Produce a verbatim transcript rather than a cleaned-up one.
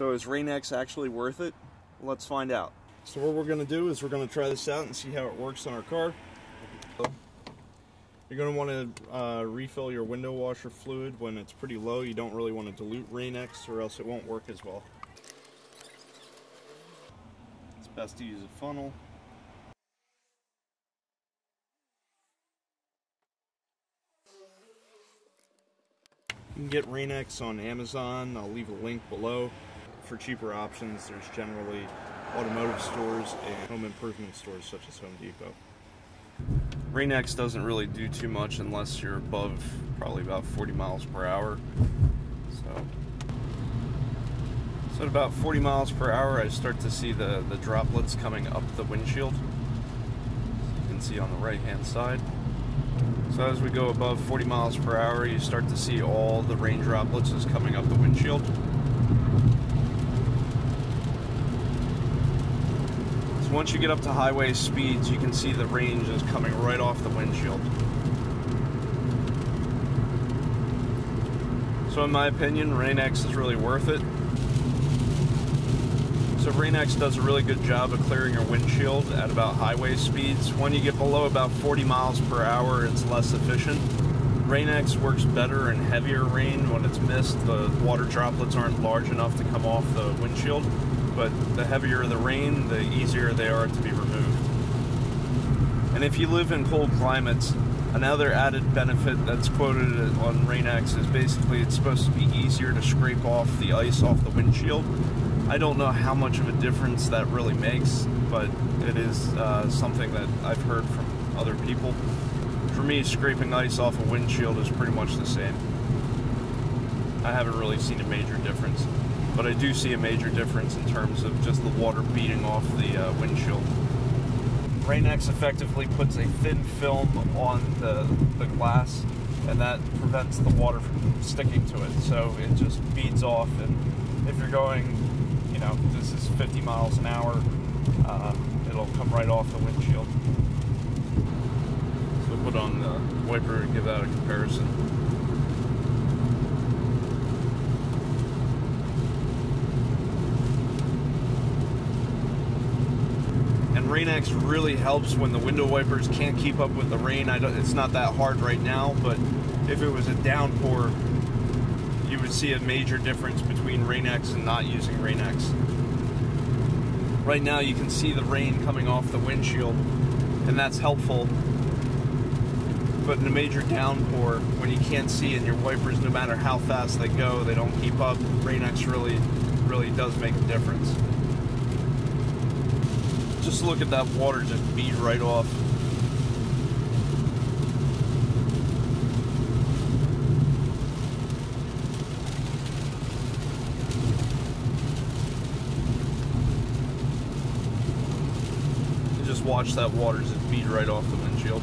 So is Rain-X actually worth it? Let's find out. So what we're going to do is we're going to try this out and see how it works on our car. You're going to want to uh, refill your window washer fluid when it's pretty low. You don't really want to dilute Rain-X or else it won't work as well. It's best to use a funnel. You can get Rain-X on Amazon. I'll leave a link below. For cheaper options, there's generally automotive stores and home improvement stores such as Home Depot. Rain-X doesn't really do too much unless you're above probably about forty miles per hour. So, so at about forty miles per hour, I start to see the, the droplets coming up the windshield. You can see on the right-hand side. So as we go above forty miles per hour, you start to see all the rain droplets is coming up the windshield. So once you get up to highway speeds, you can see the rain just coming right off the windshield. So in my opinion, Rain-X is really worth it. So Rain-X does a really good job of clearing your windshield at about highway speeds. When you get below about forty miles per hour, it's less efficient. Rain-X works better in heavier rain. When it's mist, the water droplets aren't large enough to come off the windshield, but the heavier the rain, the easier they are to be removed. And if you live in cold climates, another added benefit that's quoted on Rain-X is basically it's supposed to be easier to scrape off the ice off the windshield. I don't know how much of a difference that really makes, but it is uh, something that I've heard from other people. For me, scraping ice off a windshield is pretty much the same. I haven't really seen a major difference, but I do see a major difference in terms of just the water beating off the uh, windshield. Rain-X effectively puts a thin film on the, the glass, and that prevents the water from sticking to it, so it just beads off. And if you're going, you know, this is fifty miles an hour, uh, it'll come right off the windshield. So put on the wiper and give that a comparison. And Rain-X really helps when the window wipers can't keep up with the rain. I don't, it's not that hard right now, but if it was a downpour, you would see a major difference between Rain-X and not using Rain-X. Right now you can see the rain coming off the windshield, and that's helpful, but in a major downpour, when you can't see and your wipers, no matter how fast they go, they don't keep up, Rain-X really, really does make a difference. Just look at that water just bead right off. Watch that water just bead right off the windshield.